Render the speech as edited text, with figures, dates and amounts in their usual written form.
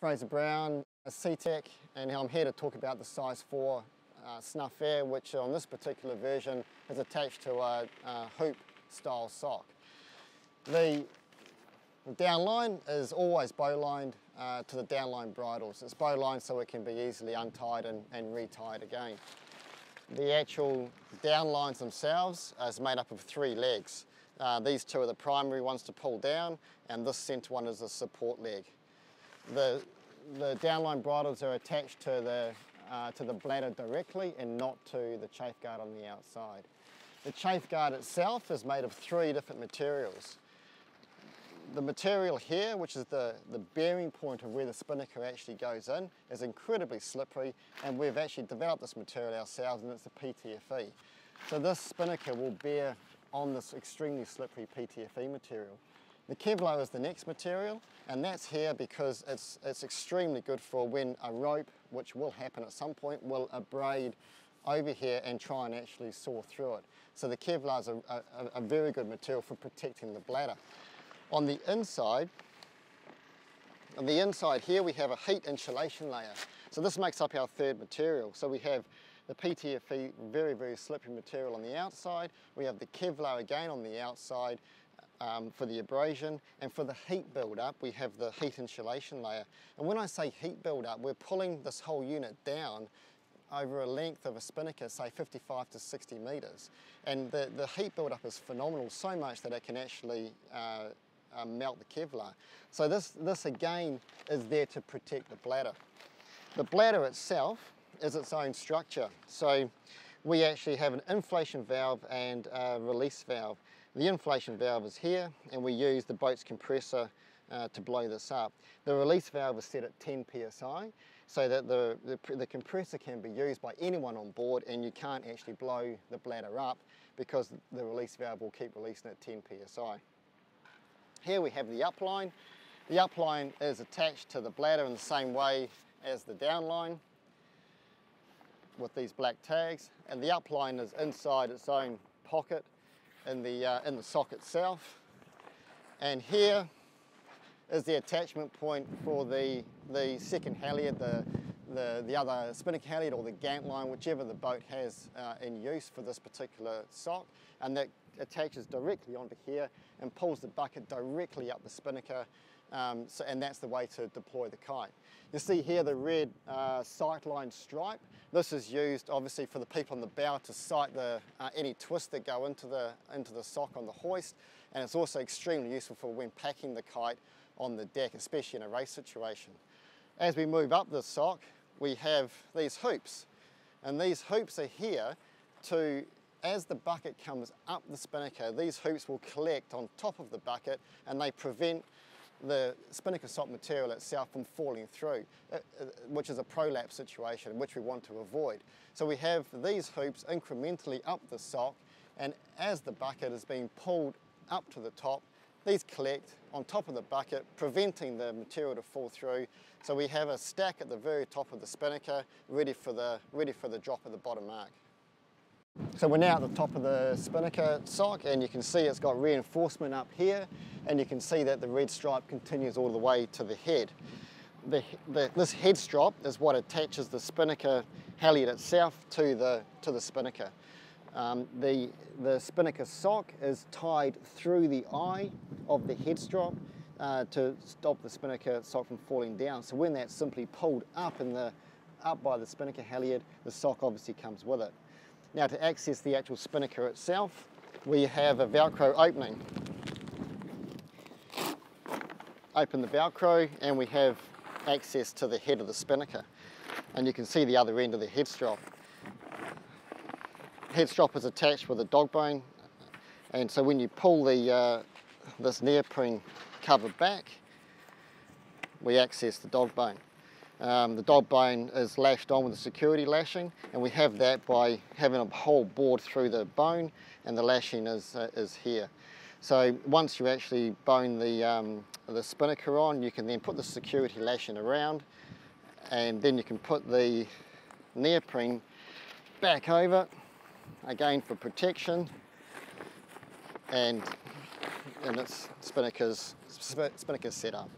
Fraser Brown, C-Tech, and I'm here to talk about the size 4 snuff air, which on this particular version is attached to a hoop style sock. The downline is always bowlined to the downline bridles. It's bowlined so it can be easily untied and retied again. The actual downlines themselves is made up of 3 legs. These 2 are the primary ones to pull down, and this centre one is the support leg. The downline bridles are attached to the bladder directly and not to the chafeguard on the outside. The chafeguard itself is made of 3 different materials. The material here, which is the bearing point of where the spinnaker actually goes in, is incredibly slippery, and we've actually developed this material ourselves, and it's a PTFE. So this spinnaker will bear on this extremely slippery PTFE material. The Kevlar is the next material, and that's here because it's extremely good for when a rope, which will happen at some point, will abrade over here and try and actually saw through it. So the Kevlar is a very good material for protecting the bladder. On the inside here we have a heat insulation layer. So this makes up our 3rd material. So we have the PTFE, very, very slippery material on the outside. We have the Kevlar again on the outside for the abrasion. And for the heat build-up, we have the heat insulation layer. And when I say heat build-up, we're pulling this whole unit down over a length of a spinnaker, say 55 to 60 metres. And the heat build-up is phenomenal, so much that it can actually melt the Kevlar. So this again is there to protect the bladder. The bladder itself is its own structure. So we actually have an inflation valve and a release valve. The inflation valve is here, and we use the boat's compressor to blow this up. The release valve is set at 10 psi so that the compressor can be used by anyone on board, and you can't actually blow the bladder up because the release valve will keep releasing at 10 psi. Here we have the upline. The upline is attached to the bladder in the same way as the downline with these black tags, and the upline is inside its own pocket in the sock itself. And here is the attachment point for the second halyard, the other spinnaker halyard or the gant line, whichever the boat has in use for this particular sock, and that attaches directly onto here and pulls the bucket directly up the spinnaker, and that's the way to deploy the kite. You see here the red sightline stripe. This is used obviously for the people on the bow to sight any twists that go into the sock on the hoist, and it's also extremely useful for when packing the kite on the deck, especially in a race situation. As we move up the sock, we have these hoops, and these hoops are here to, as the bucket comes up the spinnaker, these hoops will collect on top of the bucket and they prevent the spinnaker sock material itself from falling through, which is a prolapse situation, which we want to avoid. So we have these hoops incrementally up the sock, and as the bucket is being pulled up to the top, these collect on top of the bucket, preventing the material to fall through. So we have a stack at the very top of the spinnaker ready for the drop of the bottom mark. So we're now at the top of the spinnaker sock, and you can see it's got reinforcement up here, and you can see that the red stripe continues all the way to the head. This head strop is what attaches the spinnaker halyard itself to the spinnaker. The spinnaker sock is tied through the eye of the head strop to stop the spinnaker sock from falling down. So when that's simply pulled up by the spinnaker halyard, the sock obviously comes with it. Now, to access the actual spinnaker itself, we have a Velcro opening. Open the Velcro and we have access to the head of the spinnaker, and you can see the other end of the head strop. Head strop is attached with a dog bone, and so when you pull this neoprene cover back, we access the dog bone. The dog bone is lashed on with a security lashing, and we have that by having a hole bored through the bone, and the lashing is here. So once you actually bone the spinnaker on, you can then put the security lashing around, and then you can put the neoprene back over again for protection, and it's spinnaker's set up.